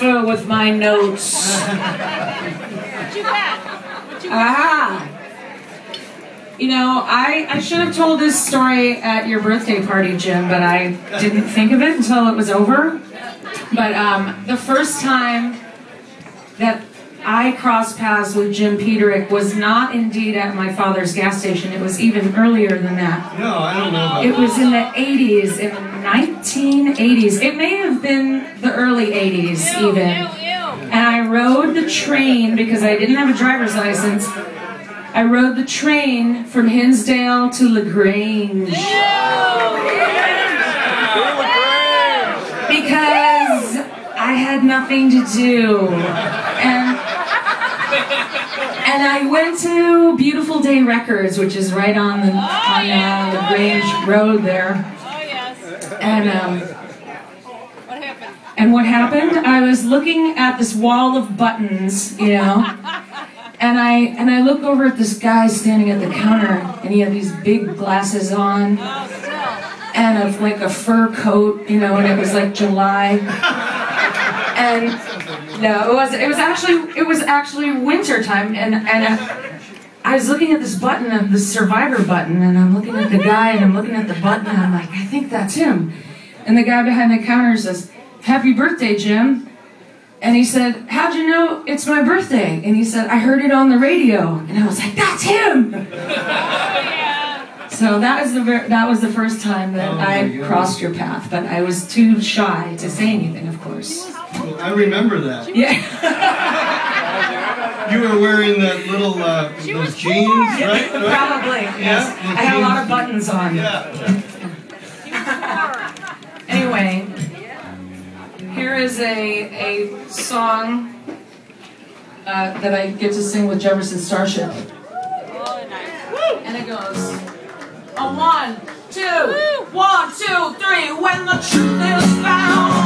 transfer with my notes. What you got? What you got? Aha! You know, I should have told this story at your birthday party, Jim, but I didn't think of it until it was over. But the first time that I crossed paths with Jim Peterik was not indeed at my father's gas station. It was even earlier than that. No, I don't know about that. It was in the 80s, in the 1980s. It may have been the early 80s, even. And I rode the train, because I didn't have a driver's license, I rode the train from Hinsdale to LaGrange. Ew. Because I had nothing to do. And I went to Beautiful Day Records, which is right on the LaGrange Road there. Oh, yes. And, what happened? And what happened? I was looking at this wall of buttons, you know. And I look over at this guy standing at the counter, and he had these big glasses on, and like a fur coat, you know, and it was like July. And no, it was actually winter time, and I was looking at this button, the Survivor button, and I'm looking at the guy, and I'm looking at the button, and I'm like, I think that's him. And the guy behind the counter says, "Happy birthday, Jim." And he said, "How'd you know it's my birthday?" And he said, "I heard it on the radio." And I was like, that's him! Oh, yeah. So that was the first time that I crossed your path, but I was too shy to say anything, of course. Well, I remember that. Yeah. You were wearing that little those jeans, right? Probably, yes. Yeah, I had a lot of buttons on. Yeah. Anyway. Here is a song that I get to sing with Jefferson Starship. Oh, nice. And it goes, a 1, 2, 1, 2, 3, when the truth is found.